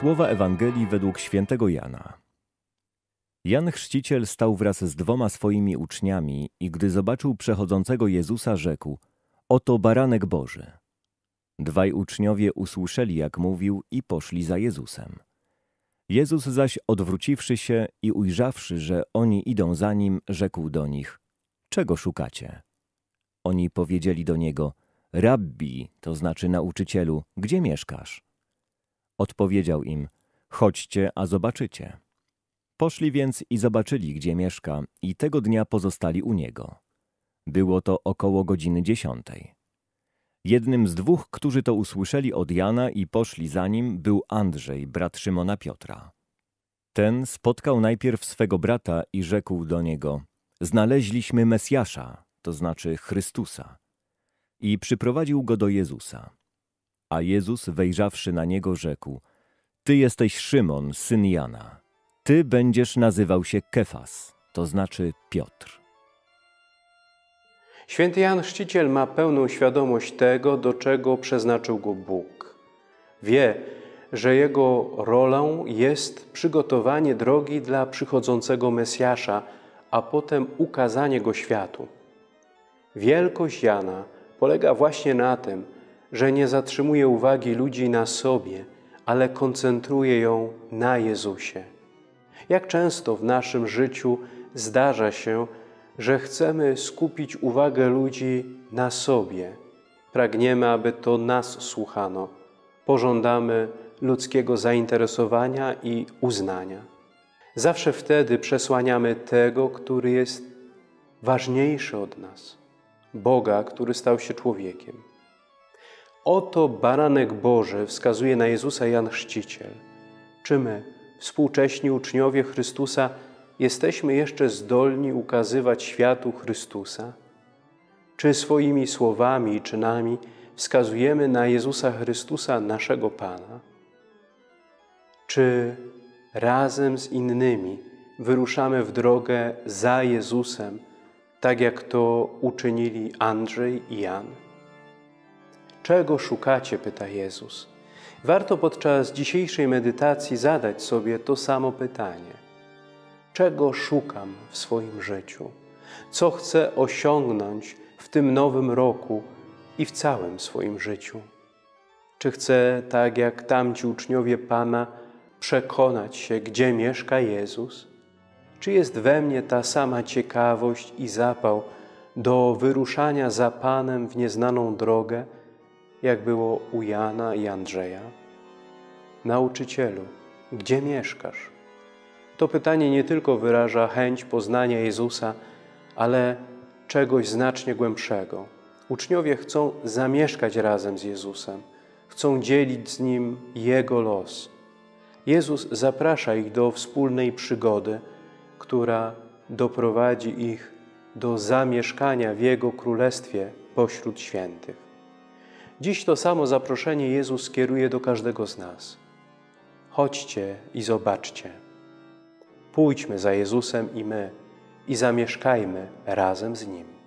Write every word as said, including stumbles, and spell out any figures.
Słowa Ewangelii według świętego Jana. Jan Chrzciciel stał wraz z dwoma swoimi uczniami i gdy zobaczył przechodzącego Jezusa, rzekł: oto baranek Boży. Dwaj uczniowie usłyszeli, jak mówił, i poszli za Jezusem. Jezus zaś, odwróciwszy się i ujrzawszy, że oni idą za nim, rzekł do nich: czego szukacie? Oni powiedzieli do niego: Rabbi, to znaczy nauczycielu, gdzie mieszkasz? Odpowiedział im: chodźcie, a zobaczycie. Poszli więc i zobaczyli, gdzie mieszka, i tego dnia pozostali u niego. Było to około godziny dziesiątej. Jednym z dwóch, którzy to usłyszeli od Jana i poszli za nim, był Andrzej, brat Szymona Piotra. Ten spotkał najpierw swego brata i rzekł do niego: znaleźliśmy Mesjasza, to znaczy Chrystusa. I przyprowadził go do Jezusa. A Jezus, wejrzawszy na niego, rzekł: ty jesteś Szymon, syn Jana. Ty będziesz nazywał się Kefas, to znaczy Piotr. Święty Jan Chrzciciel ma pełną świadomość tego, do czego przeznaczył go Bóg. Wie, że jego rolą jest przygotowanie drogi dla przychodzącego Mesjasza, a potem ukazanie go światu. Wielkość Jana polega właśnie na tym, że nie zatrzymuje uwagi ludzi na sobie, ale koncentruje ją na Jezusie. Jak często w naszym życiu zdarza się, że chcemy skupić uwagę ludzi na sobie. Pragniemy, aby to nas słuchano. Pożądamy ludzkiego zainteresowania i uznania. Zawsze wtedy przesłaniamy tego, który jest ważniejszy od nas. Boga, który stał się człowiekiem. Oto baranek Boży, wskazuje na Jezusa Jan Chrzciciel. Czy my, współcześni uczniowie Chrystusa, jesteśmy jeszcze zdolni ukazywać światu Chrystusa? Czy swoimi słowami i czynami wskazujemy na Jezusa Chrystusa, naszego Pana? Czy razem z innymi wyruszamy w drogę za Jezusem, tak jak to uczynili Andrzej i Jan? Czego szukacie? Pyta Jezus. Warto podczas dzisiejszej medytacji zadać sobie to samo pytanie. Czego szukam w swoim życiu? Co chcę osiągnąć w tym nowym roku i w całym swoim życiu? Czy chcę, tak jak tamci uczniowie Pana, przekonać się, gdzie mieszka Jezus? Czy jest we mnie ta sama ciekawość i zapał do wyruszania za Panem w nieznaną drogę, jak było u Jana i Andrzeja? Nauczycielu, gdzie mieszkasz? To pytanie nie tylko wyraża chęć poznania Jezusa, ale czegoś znacznie głębszego. Uczniowie chcą zamieszkać razem z Jezusem, chcą dzielić z Nim Jego los. Jezus zaprasza ich do wspólnej przygody, która doprowadzi ich do zamieszkania w Jego Królestwie pośród świętych. Dziś to samo zaproszenie Jezus kieruje do każdego z nas. Chodźcie i zobaczcie. Pójdźmy za Jezusem i my, i zamieszkajmy razem z Nim.